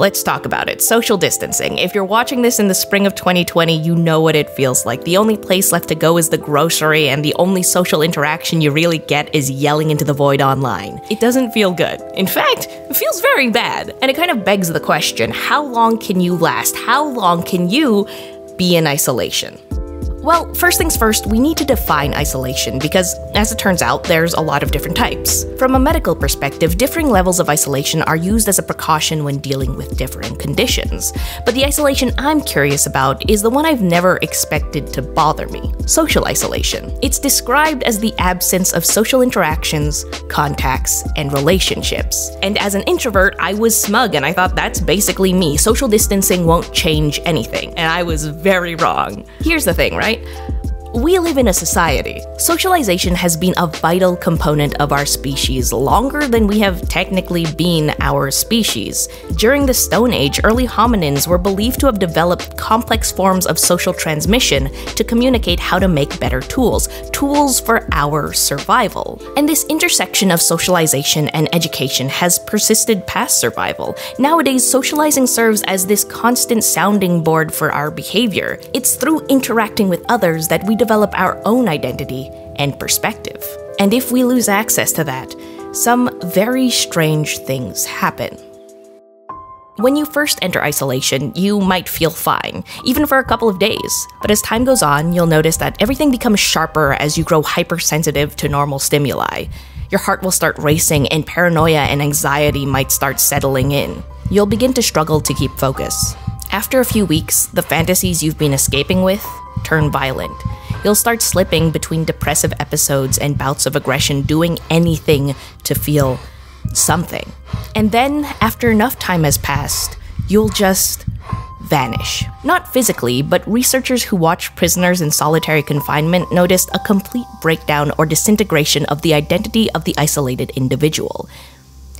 Let's talk about it. Social distancing. If you're watching this in the spring of 2020, you know what it feels like. The only place left to go is the grocery, and the only social interaction you really get is yelling into the void online. It doesn't feel good. In fact, it feels very bad. And it kind of begs the question, how long can you last? How long can you be in isolation? Well, first things first, we need to define isolation because, as it turns out, there's a lot of different types. From a medical perspective, differing levels of isolation are used as a precaution when dealing with differing conditions. But the isolation I'm curious about is the one I've never expected to bother me: social isolation. It's described as the absence of social interactions, contacts, and relationships. And as an introvert, I was smug and I thought that's basically me. Social distancing won't change anything. And I was very wrong. Here's the thing, right? We live in a society. Socialization has been a vital component of our species longer than we have technically been our species. During the Stone Age, early hominins were believed to have developed complex forms of social transmission to communicate how to make better tools, tools for our survival. And this intersection of socialization and education has persisted past survival. Nowadays, socializing serves as this constant sounding board for our behavior. It's through interacting with others that we develop our own identity and perspective. And if we lose access to that, some very strange things happen. When you first enter isolation, you might feel fine, even for a couple of days. But as time goes on, you'll notice that everything becomes sharper as you grow hypersensitive to normal stimuli. Your heart will start racing, and paranoia and anxiety might start settling in. You'll begin to struggle to keep focus. After a few weeks, the fantasies you've been escaping with turn violent. You'll start slipping between depressive episodes and bouts of aggression, doing anything to feel something. And then, after enough time has passed, you'll just vanish. Not physically, but researchers who watch prisoners in solitary confinement noticed a complete breakdown or disintegration of the identity of the isolated individual.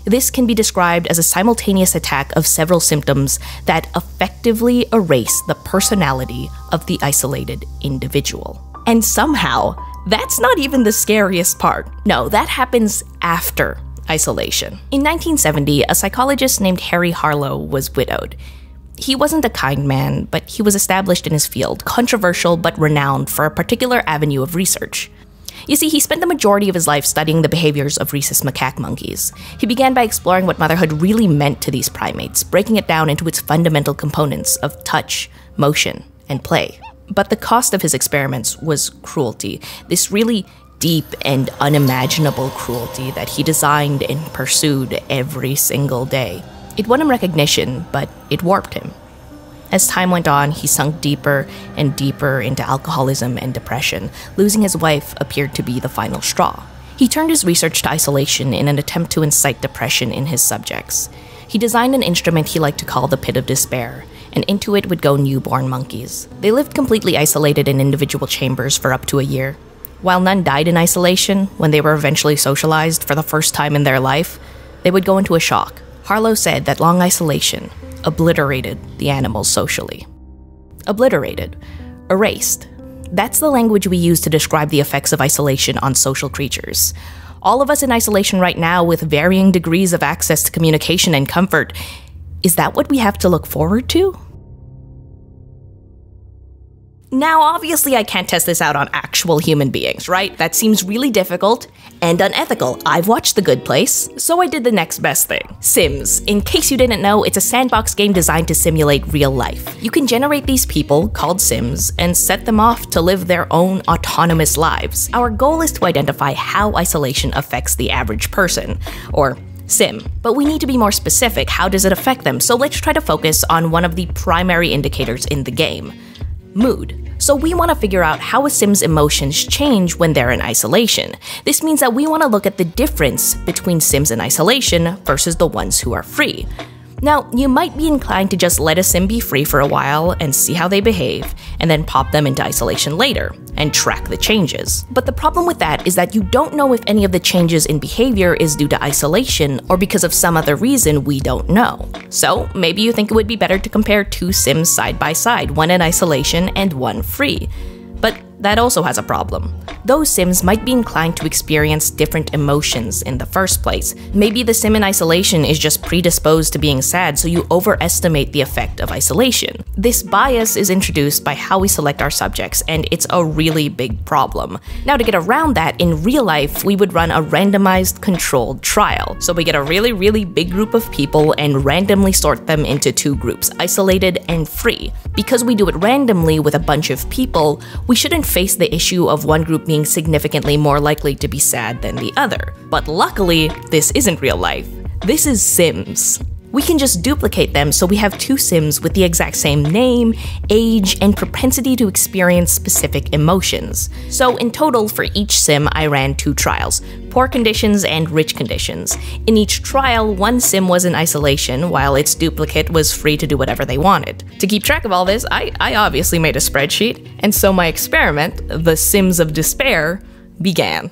This can be described as a simultaneous attack of several symptoms that effectively erase the personality of the isolated individual. And somehow, that's not even the scariest part. No, that happens after isolation. In 1970, a psychologist named Harry Harlow was widowed. He wasn't a kind man, but he was established in his field, controversial but renowned for a particular avenue of research. You see, he spent the majority of his life studying the behaviors of rhesus macaque monkeys. He began by exploring what motherhood really meant to these primates, breaking it down into its fundamental components of touch, motion, and play. But the cost of his experiments was cruelty, this really deep and unimaginable cruelty that he designed and pursued every single day. It won him recognition, but it warped him. As time went on, he sunk deeper and deeper into alcoholism and depression. Losing his wife appeared to be the final straw. He turned his research to isolation in an attempt to incite depression in his subjects. He designed an instrument he liked to call the Pit of Despair, and into it would go newborn monkeys. They lived completely isolated in individual chambers for up to a year. While none died in isolation, when they were eventually socialized for the first time in their life, they would go into a shock. Harlow said that long isolation obliterated the animals socially. Obliterated. Erased. That's the language we use to describe the effects of isolation on social creatures. All of us in isolation right now with varying degrees of access to communication and comfort. Is that what we have to look forward to? Now, obviously, I can't test this out on actual human beings, right? That seems really difficult and unethical. I've watched The Good Place, so I did the next best thing. Sims. In case you didn't know, it's a sandbox game designed to simulate real life. You can generate these people, called Sims, and set them off to live their own autonomous lives. Our goal is to identify how isolation affects the average person, or Sim. But we need to be more specific. How does it affect them? So let's try to focus on one of the primary indicators in the game. Mood. So we want to figure out how a Sim's emotions change when they're in isolation. This means that we want to look at the difference between Sims in isolation versus the ones who are free. Now, you might be inclined to just let a Sim be free for a while and see how they behave, and then pop them into isolation later and track the changes. But the problem with that is that you don't know if any of the changes in behavior is due to isolation or because of some other reason we don't know. So maybe you think it would be better to compare two Sims side by side, one in isolation and one free. But that also has a problem. Those Sims might be inclined to experience different emotions in the first place. Maybe the Sim in isolation is just predisposed to being sad, so you overestimate the effect of isolation. This bias is introduced by how we select our subjects, and it's a really big problem. Now, to get around that, in real life, we would run a randomized controlled trial. So we get a really big group of people and randomly sort them into two groups, isolated and free. Because we do it randomly with a bunch of people, we shouldn't face the issue of one group being significantly more likely to be sad than the other. But luckily, this isn't real life. This is Sims. We can just duplicate them, so we have two Sims with the exact same name, age, and propensity to experience specific emotions. So in total, for each Sim, I ran two trials, poor conditions and rich conditions. In each trial, one Sim was in isolation, while its duplicate was free to do whatever they wanted. To keep track of all this, I obviously made a spreadsheet, and so my experiment, The Sims of Despair, began.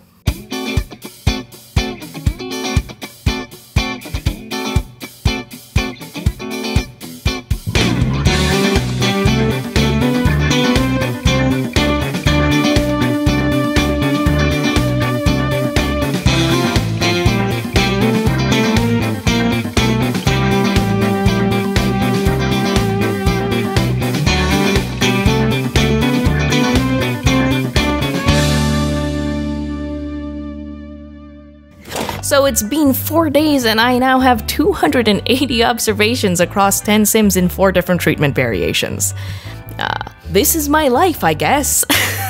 So it's been 4 days and I now have 280 observations across 10 Sims in 4 different treatment variations. This is my life, I guess.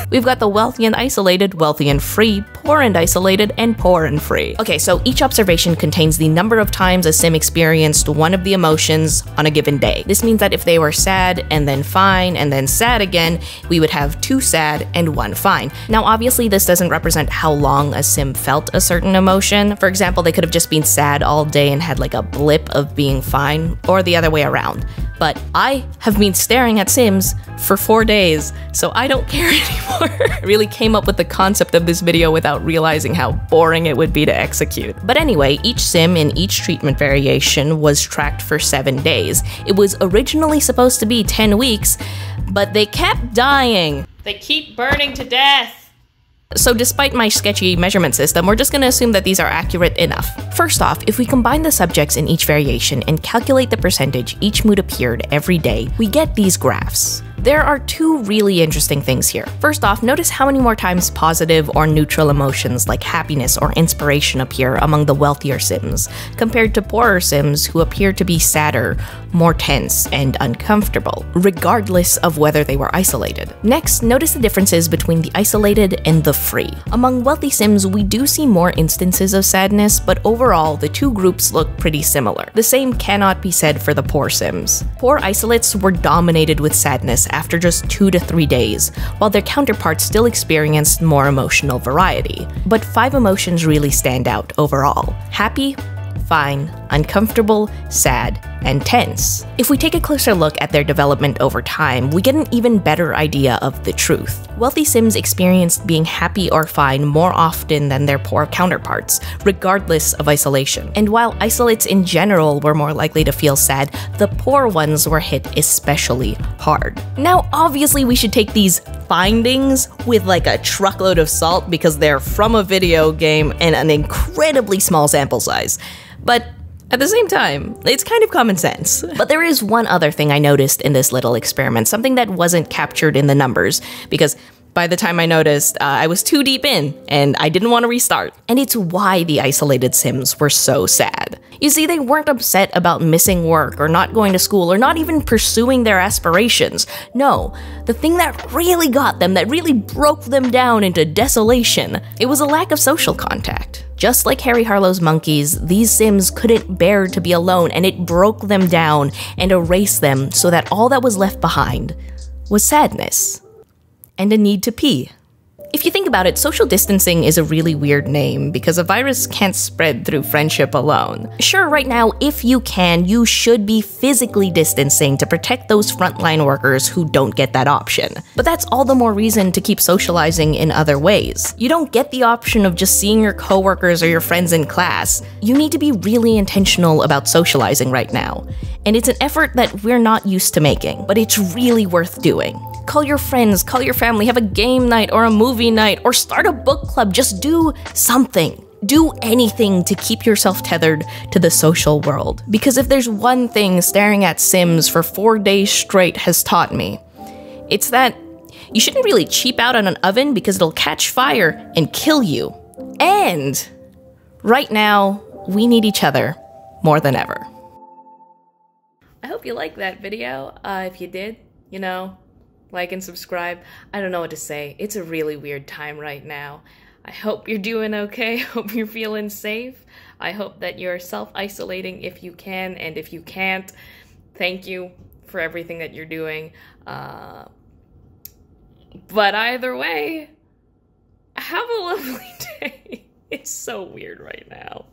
We've got the wealthy and isolated, wealthy and free, poor and isolated, and poor and free. Okay, so each observation contains the number of times a Sim experienced one of the emotions on a given day. This means that if they were sad, and then fine, and then sad again, we would have 2 sad and 1 fine. Now, obviously, this doesn't represent how long a Sim felt a certain emotion. For example, they could have just been sad all day and had like a blip of being fine, or the other way around. But I have been staring at Sims for 4 days, so I don't care anymore. I really came up with the concept of this video without realizing how boring it would be to execute. But anyway, each Sim in each treatment variation was tracked for 7 days. It was originally supposed to be 10 weeks, but they kept dying. They keep burning to death. So despite my sketchy measurement system, we're just going to assume that these are accurate enough. First off, if we combine the subjects in each variation and calculate the percentage each mood appeared every day, we get these graphs. There are 2 really interesting things here. First off, notice how many more times positive or neutral emotions like happiness or inspiration appear among the wealthier Sims, compared to poorer Sims who appear to be sadder, more tense, and uncomfortable, regardless of whether they were isolated. Next, notice the differences between the isolated and the free. Among wealthy Sims, we do see more instances of sadness, but overall, the 2 groups look pretty similar. The same cannot be said for the poor Sims. Poor isolates were dominated with sadness after just 2 to 3 days, while their counterparts still experienced more emotional variety. But 5 emotions really stand out overall: happy, fine, uncomfortable, sad, and tense. If we take a closer look at their development over time, we get an even better idea of the truth. Wealthy Sims experienced being happy or fine more often than their poor counterparts, regardless of isolation. And while isolates in general were more likely to feel sad, the poor ones were hit especially hard. Now, obviously, we should take these findings with like a truckload of salt because they're from a video game and an incredibly small sample size. But at the same time, it's kind of common sense. But there is one other thing I noticed in this little experiment, something that wasn't captured in the numbers, because by the time I noticed, I was too deep in, and I didn't want to restart. And it's why the isolated Sims were so sad. You see, they weren't upset about missing work, or not going to school, or not even pursuing their aspirations. No, the thing that really got them, that really broke them down into desolation, it was a lack of social contact. Just like Harry Harlow's monkeys, these Sims couldn't bear to be alone, and it broke them down and erased them so that all that was left behind was sadness and a need to pee. If you think about it, social distancing is a really weird name because a virus can't spread through friendship alone. Sure, right now, if you can, you should be physically distancing to protect those frontline workers who don't get that option. But that's all the more reason to keep socializing in other ways. You don't get the option of just seeing your coworkers or your friends in class. You need to be really intentional about socializing right now. And it's an effort that we're not used to making, but it's really worth doing. Call your friends, call your family, have a game night or a movie night, or start a book club. Just do something. Do anything to keep yourself tethered to the social world. Because if there's one thing staring at Sims for 4 days straight has taught me, it's that you shouldn't really cheap out on an oven because it'll catch fire and kill you. And right now, we need each other more than ever. I hope you liked that video. If you did, you know, like and subscribe. I don't know what to say. It's a really weird time right now. I hope you're doing okay. I hope you're feeling safe. I hope that you're self-isolating if you can, and if you can't, thank you for everything that you're doing. But either way, have a lovely day. It's so weird right now.